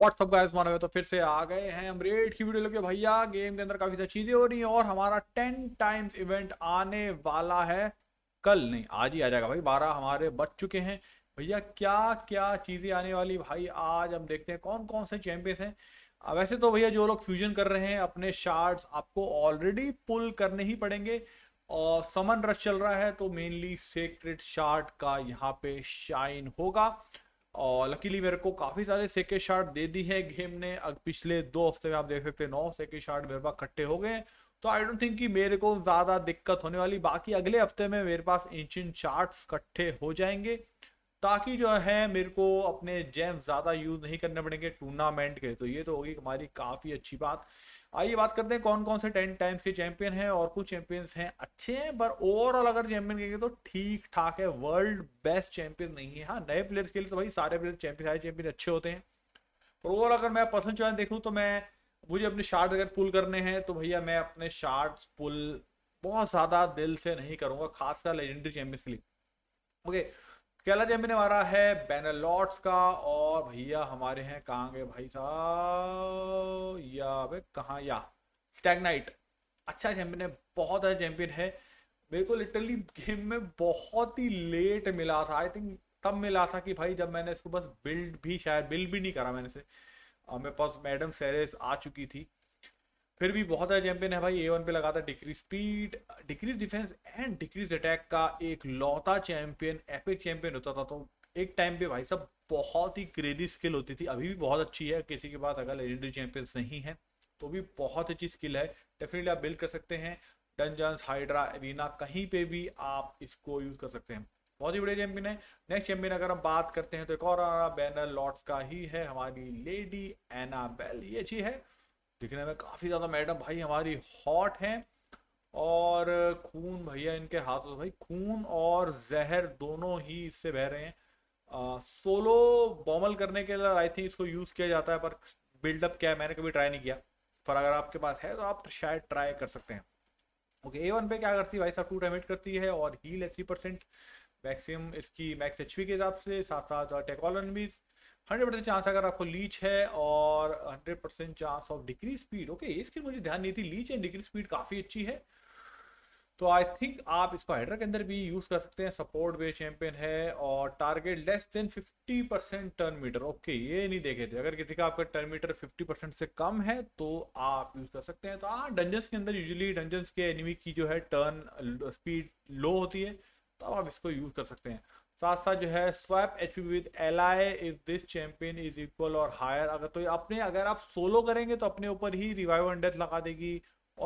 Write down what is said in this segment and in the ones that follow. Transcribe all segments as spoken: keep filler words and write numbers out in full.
WhatsApp guys, मानो तो फिर से आ गए हैं हम रेड की वीडियो लेके। भैया गेम के अंदर काफी सारी चीजें हो रही हैं और हमारा टेन टाइम्स इवेंट आने वाला है कल, नहीं आज ही आ जाएगा भाई। बारह हमारे बच चुके हैं भैया, क्या क्या चीजें आने वाली भाई। आज हम देखते हैं कौन कौन से चैंपियंस हैं। वैसे तो भैया जो लोग फ्यूजन कर रहे हैं अपने शार्ड्स आपको ऑलरेडी पुल करने ही पड़ेंगे, और समन रश चल रहा है तो मेनली सेक्रेट शार्ड का यहाँ पे शाइन होगा। और लकीली मेरे को काफ़ी सारे सेके शार्ट दे दी है गेम ने। अब पिछले दो हफ्ते में आप देख सकते हैं नौ सेके शार्ट मेरे पास इकट्ठे हो गए, तो आई डोंट थिंक कि मेरे को ज़्यादा दिक्कत होने वाली। बाकी अगले हफ्ते में मेरे पास एंशिएंट शार्ट्स इकट्ठे हो जाएंगे, ताकि जो है मेरे को अपने जेम ज़्यादा यूज़ नहीं करने पड़ेंगे टूर्नामेंट के। तो ये तो होगी हमारी काफ़ी अच्छी बात। आइए बात करते हैं कौन कौन से टेन टाइम्स के चैंपियन हैं, और कुछ चैंपियंस हैं अच्छे हैं, पर ओवरऑल अगर चैंपियन कहेंगे तो ठीक ठाक है, वर्ल्ड बेस्ट चैंपियन नहीं है। हाँ नए प्लेयर्स के लिए तो भाई सारे प्लेयर चैंपियन सारे चैंपियन अच्छे होते हैं, पर ओवरऑल अगर मैं पर्सनल चॉइस देखूँ तो मैं मुझे अपने शार्ट्स अगर पुल करने हैं तो भैया मैं अपने शार्ट्स पुल बहुत ज़्यादा दिल से नहीं करूँगा, खासकर लेजेंडरी चैंपियंस के लिए। ओके पहला चैंपियन हमारा है बैनलॉट्स का, और भैया हमारे हैं कहाँ गए भाई साहब या भाई कहाँ या स्टैगनाइट। अच्छा चैंपियन है, बहुत अच्छा चैंपियन है। मेरे को लिटरली गेम में बहुत ही लेट मिला था, आई थिंक तब मिला था कि भाई जब मैंने इसको बस बिल्ड भी शायद बिल्ड भी नहीं करा मैंने से, और मेरे पास मैडम सेरेस आ चुकी थी। फिर भी बहुत अच्छा चैंपियन है भाई। ए वन पे लगा था decrease speed, decrease defence and decrease attack का एक लौता चैंपियन एपिक चैंपियन होता था। तो एक टाइम पे भाई सब बहुत ही क्रेजी स्किल होती थी, अभी भी बहुत अच्छी है किसी के पास। अगर लेजेंडरी चैंपियंस नहीं है तो भी बहुत अच्छी स्किल है, डेफिनेटली आप बिल्ड कर सकते हैं। डंजन्स, हाइड्रा, एरिना, कहीं पर भी आप इसको यूज़ कर सकते हैं, बहुत ही बढ़िया चैंपियन है। नेक्स्ट चैंपियन अगर हम बात करते हैं तो एक और बैनलॉट्स का ही है, हमारी लेडी एनाबेल। ये अच्छी है, दिखने में काफ़ी ज़्यादा मैडम भाई हमारी हॉट हैं, और खून भैया इनके हाथों से भाई खून और जहर दोनों ही इससे बह रहे हैं। आ, सोलो बॉम्बल करने के लिए आई थिंक इसको यूज़ किया जाता है, पर बिल्डअप क्या है मैंने कभी ट्राई नहीं किया, पर अगर आपके पास है तो आप शायद ट्राई कर सकते हैं। ओके ए वन पे क्या करती है भाई साहब, टू डैमेज करती है और हील है थ्री परसेंट, मैक्सिमम इसकी मैक्स एच पी के हिसाब से, साथ साथ attack all enemies. Hundred percent chance अगर आपको लीच है, और hundred percent chance of decrease speed. Okay इसकी मुझे ध्यान नहीं थी, लीच एंड डिक्रीज स्पीड काफ़ी अच्छी है, तो आई थिंक आप इसको हाइड्रा के अंदर भी यूज़ कर सकते हैं। सपोर्ट वे चैंपियन है, और target less than fifty percent turn meter. Okay ये नहीं देखे थे, अगर किसी का आपका टर्न मीटर फिफ्टी परसेंट से कम है तो आप यूज़ कर सकते हैं। तो हाँ डंजन्स के अंदर यूजुअली डंजन्स के एनिमी की जो है टर्न स्पीड लो होती है, तो आप इसको यूज़ कर सकते हैं। साथ साथ जो है swap HP with ally if this champion is equal और हायर, अगर तो अपने अगर आप सोलो करेंगे तो अपने ऊपर ही रिवाइव एंड डेथ लगा देगी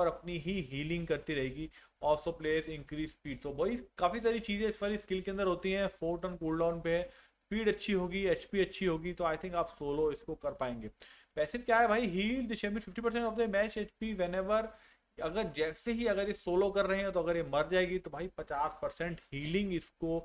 और अपनी ही हीलिंग करती रहेगी। ऑल्सो प्लेस इंक्रीज स्पीड, तो वही काफ़ी सारी चीज़ें इस वाली स्किल के अंदर होती हैं। फोर टर्न कूल डाउन पे है, स्पीड अच्छी होगी, एचपी अच्छी होगी, तो आई थिंक आप सोलो इसको कर पाएंगे। वैसे क्या है भाई, heal the champion fifty percent of the match HP whenever, अगर जैसे ही अगर ये सोलो कर रहे हैं तो अगर ये मर जाएगी तो भाई पचास परसेंट हीलिंग इसको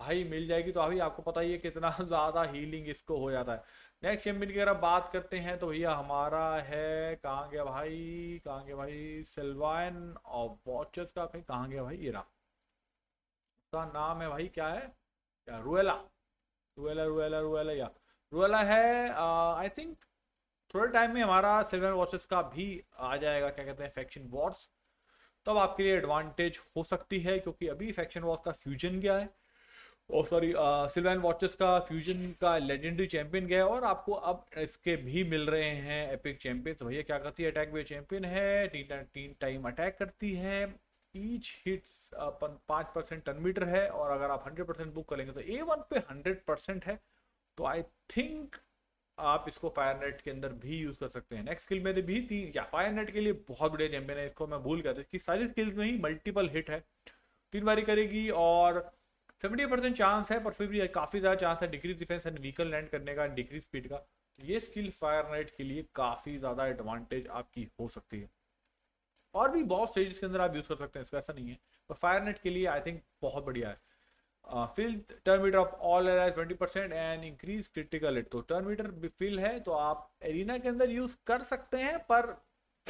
भाई मिल जाएगी। तो अभी आपको पता ही है कितना ज़्यादा हीलिंग इसको हो जाता है। नेक्स्ट चैंपियन की अगर बात करते हैं तो भैया हमारा है कहाँ गया भाई कहाँ गया भाई सिल्वान ऑफ वॉचर्स का, कहीं कहाँ गया भाई ये रहा, उसका नाम है भाई क्या है क्या रुएला रुएला रुएला रुएला या रुएला है। आई थिंक थोड़े टाइम में हमारा सिल्वान वॉचर्स का भी आ जाएगा, क्या कहते हैं फैक्शन वॉर्स, तब आपके लिए एडवांटेज हो सकती है, क्योंकि अभी फैक्शन वॉर्स का फ्यूजन गया है, ओ सॉरी सिल्वान वॉचर्स का फ्यूजन का लेजेंडरी चैंपियन गया है, और आपको अब इसके भी मिल रहे हैं एपिक चैंपियन। तो भैया क्या करती है, अटैक भी चैंपियन है, तीन तीन टाइम अटैक करती है, ईच हिट्स पाँच परसेंट टर्न मीटर है, और अगर आप हंड्रेड परसेंट बुक करेंगे तो ए वन पे हंड्रेड परसेंट है, तो आई थिंक आप इसको फायर नेट के अंदर भी यूज़ कर सकते हैं। नेक्स्ट स्किल में भी तीन या फायर नेट के लिए बहुत बढ़िया चैंपियन है, इसको मैं भूल गया था, इसकी सारी स्किल्स में ही मल्टीपल हिट है, तीन बारी करेगी और सेवेंटी परसेंट चांस है, पर फिर भी काफ़ी ज़्यादा चांस है decrease defence and vehicle land करने का, डिक्रीज स्पीड का। तो ये स्किल फायर नाइट के लिए काफ़ी ज़्यादा एडवांटेज आपकी हो सकती है, और भी बहुत स्टेजेस के अंदर आप यूज़ कर सकते हैं इसका, ऐसा नहीं है, पर फायर नाइट के लिए आई थिंक बहुत बढ़िया है। Fill turn meter of all allies twenty percent and increase critical hit, तो टर्न मीटर फिल है तो आप एरिना के अंदर यूज़ कर सकते हैं, पर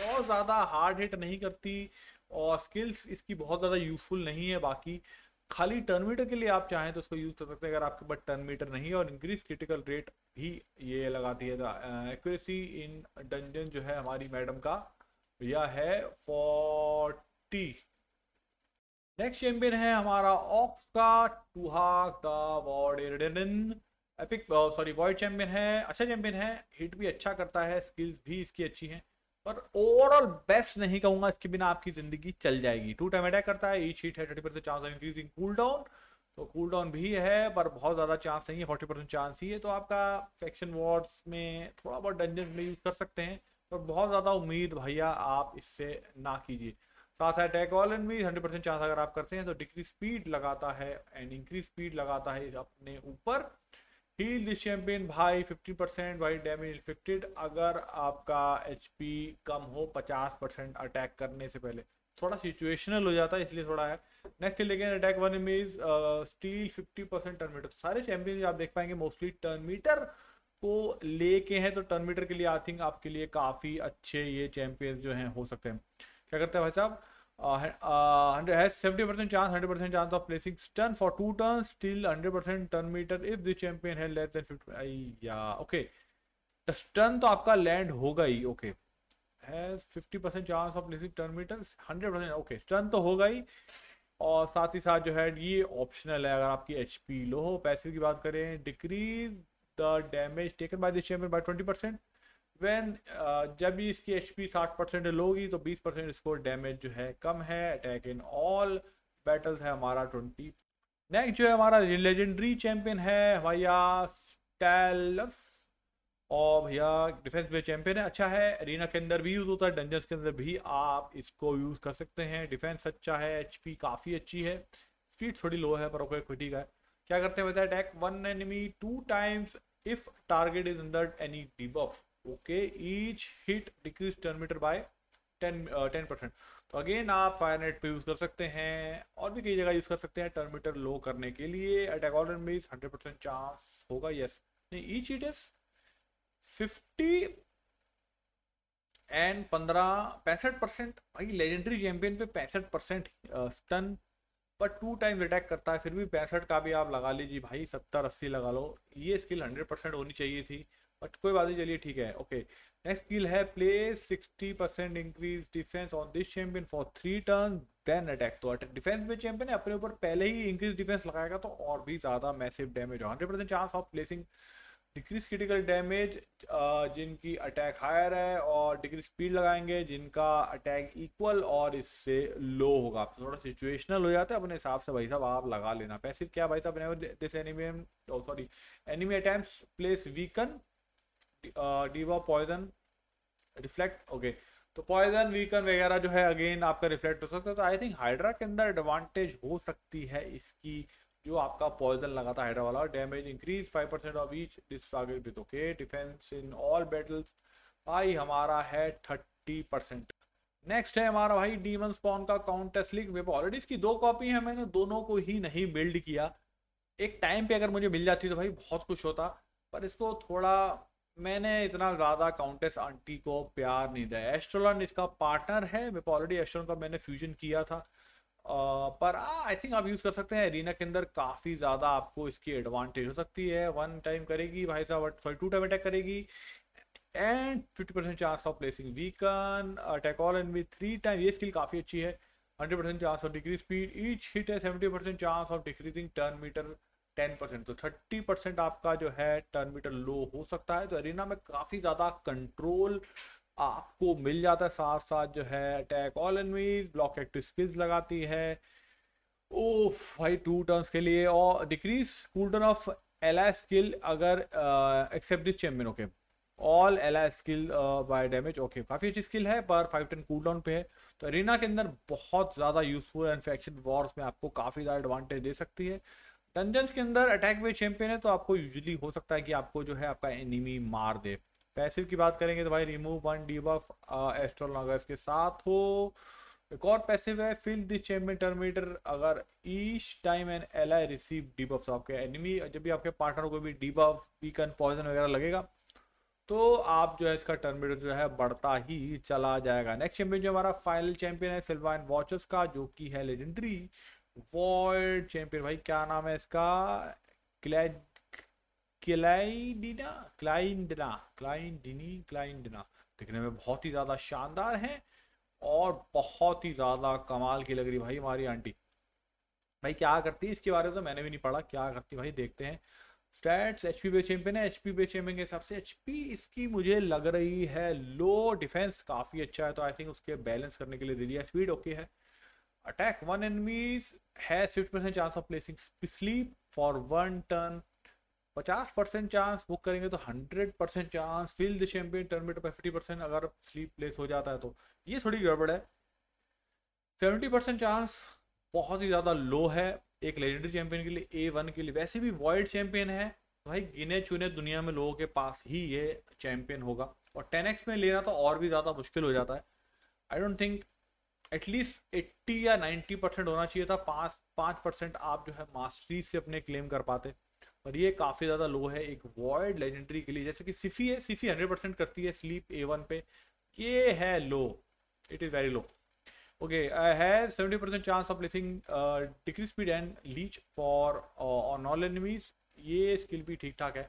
बहुत ज़्यादा हार्ड हिट नहीं करती, और स्किल्स इसकी बहुत ज़्यादा यूजफुल नहीं है। बाकी खाली टर्न मीटर के लिए आप चाहें तो उसको यूज़ कर सकते हैं। अगर आपके पास टर्न मीटर नहीं है और इंक्रीज क्रिटिकल रेट भी ये लगाती है। एक्यूरेसी इन डंजन जो है हमारी मैडम का यह है फोर्टी। नेक्स्ट चैंपियन है हमारा ऑक्स का Tuhak the Wardened epic sorry void champion है। अच्छा चैंपियन है, हिट भी अच्छा करता है, स्किल्स भी इसकी अच्छी हैं, पर ओवरऑल बेस्ट नहीं कहूंगा। इसके बिना आपकी जिंदगी चल जाएगी। टू टाइम अटैक करता है, ईच हिट है thirty percent chance of increasing cool down, तो कूल डाउन भी है पर बहुत ज़्यादा चांस नहीं है, फोर्टी परसेंट चांस ही है। तो आपका सेक्शन वार्ड्स में थोड़ा बहुत डंजन में यूज कर सकते हैं, पर बहुत ज़्यादा उम्मीद भैया आप इससे ना कीजिए। साथ साथ अटैक ऑल एंड भी हंड्रेड परसेंट चांस अगर आप करते हैं तो डिक्रीज स्पीड लगाता है एंड इंक्रीज स्पीड लगाता है अपने ऊपर। हील दिस चैंपियन भाई फिफ्टी परसेंट, भाई डैमेज इफेक्टेड अगर आपका एचपी कम हो फिफ्टी परसेंट अटैक करने से पहले, थोड़ा सिचुएशनल हो जाता है इसलिए थोड़ा है। नेक्स्ट लेकिन attack one image steal fifty percent turn meter. सारे चैंपियन आप देख पाएंगे मोस्टली टर्न मीटर को लेके हैं, तो टर्न मीटर के लिए आई थिंक आपके लिए काफ़ी अच्छे ये चैंपियन जो हैं हो सकते हैं। क्या करते हैं भाई साहब, hundred seventy percent chance hundred percent chance of placing turn for two turn still hundred percent turn meter if the champion है लेस देन फिफ्टी या ओके टर्न, तो आपका लैंड होगा ही। Okay has fifty percent chance of placing turn meter hundred percent okay turn तो होगा ही, और साथ ही साथ जो है ये ऑप्शनल है अगर आपकी एच पी लो हो। पैसिव की बात करें, decrease the damage taken by the champion by twenty percent when uh, जब भी इसकी एच पी साठ परसेंट लोगी तो बीस परसेंट इसको डैमेज जो है कम है। अटैक इन ऑल बैटल्स है हमारा ट्वेंटी। नेक्स्ट जो है हमारा लेजेंडरी चैंपियन है भैया स्टैलस, और भैया डिफेंस बेस चैंपियन है। अच्छा है, एरिना के अंदर भी यूज़ होता है, डंजन्स के अंदर भी आप इसको यूज़ कर सकते हैं। डिफेंस अच्छा है, एच पी काफ़ी अच्छी है, स्पीड थोड़ी लो है पर ओके ठीक है। क्या करते हैं बताए, attack one enemy two times if target is under any debuff okay each hit decrease turn meter by ten ten percent. तो अगेन आप फायर नेट पे यूज़ कर सकते हैं और भी कई जगह यूज़ कर सकते हैं टर्न मीटर लो करने के लिए। Attack all and miss hundred percent chance होगा, यस नहीं each hit is fifty and पंद्रह पैंसठ परसेंट भाई लेजेंडरी चैंपियन पे पैंसठ परसेंट स्टन, पर टू टाइम अटैक करता है फिर भी पैंसठ का भी आप लगा लीजिए भाई, सत्तर अस्सी लगा लो। ये स्किल हंड्रेड परसेंट होनी चाहिए थी बट कोई बात नहीं, चलिए ठीक है ओके। नेक्स्ट स्किल है place sixty percent increase defence on this champion for three turn then attack. तो डिफेंस में चैंपियन है अपने ऊपर पहले ही इंक्रीज डिफेंस लगाएगा तो और भी ज़्यादा मैसिव डैमेज हो। Hundred percent chance of placing decrease critical damage जिनकी अटैक हायर है, और डिक्रीज स्पीड लगाएंगे जिनका अटैक इक्वल और इससे लो होगा। आप थोड़ा सिचुएशनल हो जाता है अपने हिसाब से भाई साहब, आप लगा लेना। पैसिव क्या भाई साहब, this enemy sorry enemy attempts place weaken debuff poison reflect okay, तो पॉइजन वीकन वगैरह जो है अगेन आपका रिफ्लेक्ट हो सकता है। तो आई थिंक हाइड्रा के अंदर एडवांटेज हो सकती है इसकी, जो आपका पॉइजन लगा था हाइड्रा वाला। Damage increase five percent of each this target with okay. Defence in all battles भाई हमारा है थर्टी परसेंट। नेक्स्ट है हमारा भाई डीमन स्पॉन का काउंटेस लीग। मेरे ऑलरेडी इसकी दो कॉपी है, मैंने दोनों को ही नहीं बिल्ड किया। एक टाइम पे अगर मुझे मिल जाती तो भाई बहुत कुछ होता, पर इसको थोड़ा मैंने इतना ज़्यादा काउंटेस आंटी को प्यार नहीं दिया। एस्ट्रोलैंड इसका पार्टनर है, मेरे को ऑलरेडी एस्ट्रोलैंड का मैंने फ्यूजन किया था, आ, पर आई थिंक आप यूज़ कर सकते हैं। एरिना के अंदर काफ़ी ज़्यादा आपको इसकी एडवांटेज हो सकती है। वन टाइम करेगी भाई साहब, सॉरी टू टाइम अटैक करेगी and fifty percent chance of placing weaken attack all and with three time. ये स्किल काफ़ी अच्छी है। Hundred percent chance of decrease speed each hit है, seventy percent chance of decreasing turn meter ten percent. तो thirty percent आपका जो है turn metre लो हो सकता है। तो एरिना में काफ़ी ज़्यादा कंट्रोल आपको मिल जाता है। साथ साथ जो है attack all enemies block active skills लगाती है ओफ भाई टू टर्न्स के लिए, और decrease cool down of ally skill अगर except this champion okay all ally skill by damage okay. काफ़ी अच्छी स्किल है पर फाइव टर्न कूल डाउन पे है, तो एरिना के अंदर बहुत ज़्यादा यूजफुल इन्फेक्शन वॉर्स में आपको काफ़ी ज़्यादा एडवांटेज दे सकती है। डंजन्स के अंदर अटैक वे चैंपियन है, तो आपको यूजुअली हो सकता है कि आपको जो है आपका एनिमी मार दे। पैसिव की बात करेंगे तो भाई रिमूव वन डीबफ एस्ट्रोलॉगर्स के साथ हो। एक और पैसिव है fill this champion turn meter अगर each time an ally receive debuff. तो आपके एनिमी जब भी आपके पार्टनर को भी डीबफ बीकन पॉइजन वगैरह लगेगा तो आप जो है इसका टर्न मीटर जो है बढ़ता ही चला जाएगा। नेक्स्ट चैंपियन जो हमारा फाइनल चैंपियन है सिल्वाइन वॉचर्स का, जो कि है लेजेंडरी वर्ल्ड चैंपियन भाई क्या नाम है इसका, क्लैड क्लाइडिना क्लाइंडना क्लाइंडिनी क्लाइंडना। दिखने में बहुत ही ज्यादा शानदार है और बहुत ही ज्यादा कमाल की लग रही भाई हमारी आंटी। भाई क्या करती है इसके बारे में तो मैंने भी नहीं पढ़ा, क्या करती भाई देखते हैं। स्टैट्स एचपी पे चैंपियन है, एचपी पे चैंपियन के हिसाब से एचपी इसकी मुझे लग रही है लो, डिफेंस काफी अच्छा है तो आई थिंक उसके बैलेंस करने के लिए दे दिया। स्पीड ओके है, अटैक वन एनिमीज है, fifty percent chance of placing sleep for one turn, पचास परसेंट चांस बुक करेंगे तो hundred percent chance feel the champion terminate पर फिफ्टी परसेंट अगर स्लीप प्लेस हो जाता है तो। ये थोड़ी गड़बड़ है, सेवेंटी परसेंट चांस बहुत ही ज्यादा लो है एक लेजेंडरी चैंपियन के लिए, ए वन के लिए। वैसे भी वॉइड चैंपियन है भाई, गिने चुने दुनिया में लोगों के पास ही ये चैंपियन होगा और टेन एक्स में लेना तो और भी ज़्यादा मुश्किल हो जाता है। I don't think at least eighty या नाइन्टी परसेंट होना चाहिए था, पाँच पाँच परसेंट आप जो है मास्टरी से अपने क्लेम कर पाते, पर ये काफ़ी ज़्यादा लो है एक वॉइड लेजेंडरी के लिए। जैसे कि सिफी है, सिफी हंड्रेड परसेंट करती है स्लीप ए वन पे, ये है low, it is very low. Okay है seventy percent chance of placing decrease speed and leech for on all enemies, ये स्किल भी ठीक ठाक है।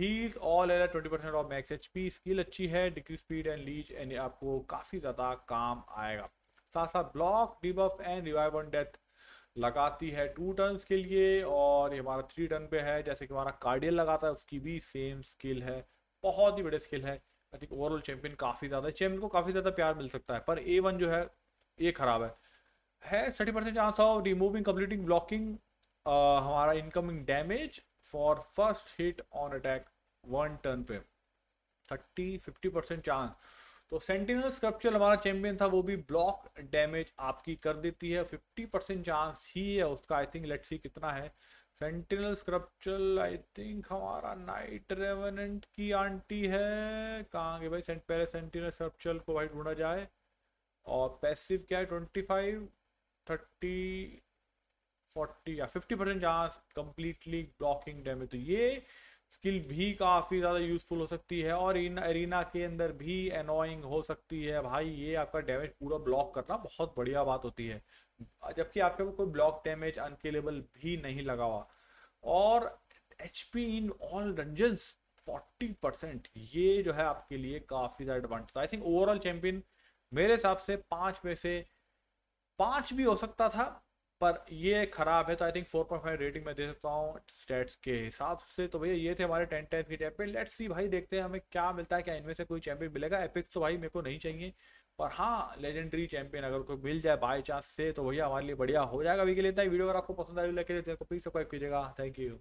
Heals all allies twenty percent of max HP, skill अच्छी है, decrease speed and leech and आपको काफ़ी ज़्यादा काम आएगा। साथ साथ block debuff and revive on death लगाती है टू टर्न के लिए और ये हमारा थ्री टर्न पे है। जैसे कि हमारा कार्डियल लगाता है उसकी भी सेम स्किल है, बहुत ही बड़े स्किल है। आई थिंक ओवरऑल चैंपियन काफ़ी ज़्यादा, चैंपियन को काफ़ी ज़्यादा प्यार मिल सकता है, पर ए वन जो है ये खराब है। है thirty percent chance of removing completing blocking हमारा incoming damage for first hit on attack one turn पे, थर्टी फिफ्टी परसेंट चांस। तो सेंटिनल स्कल्पचर हमारा चैंपियन था, वो भी ब्लॉक डैमेज आपकी कर देती है, फिफ्टी परसेंट चांस ही है उसका। आई थिंक लेट्स सी कितना है सेंटिनल स्कल्पचर। आई थिंक हमारा नाइट रेवेनेंट की आंटी है, कहाँ गए भाई सेंट, पहले सेंटिनल स्कल्पचर को भाई ढूंढा जाए। और पैसिव क्या है, ट्वेंटी फाइव थर्टी फोर्टी या fifty percent chance completely blocking damage, तो ये स्किल भी काफ़ी ज़्यादा यूजफुल हो सकती है और इन एरिना के अंदर भी एनोइंग हो सकती है भाई। ये आपका डैमेज पूरा ब्लॉक करना बहुत बढ़िया बात होती है, जबकि आपके कोई ब्लॉक डैमेज अनकिलेबल भी नहीं लगा हुआ। और H P in all dungeons forty percent, ये जो है आपके लिए काफ़ी ज़्यादा advantage. I think overall champion मेरे हिसाब से पाँच में से पाँच भी हो सकता था, पर ये खराब है तो I think four point five rating मैं दे सकता हूँ स्टैट्स के हिसाब से। तो भैया ये थे हमारे टेन टाइप के चैंपियन। लेट्स सी भाई देखते हैं हमें क्या मिलता है, क्या इनमें से कोई चैंपियन मिलेगा। एपिक्स तो भाई मेरे को नहीं चाहिए, पर हाँ लेजेंडरी चैंपियन अगर कोई मिल जाए बाई चांस से तो भैया हमारे लिए बढ़िया हो जाएगा। अभी के लिए इतना ही, वीडियो अगर आपको पसंद आए लाइक करिए, चैनल को प्लीज सब्सक्राइब कीजिएगा। Thank you.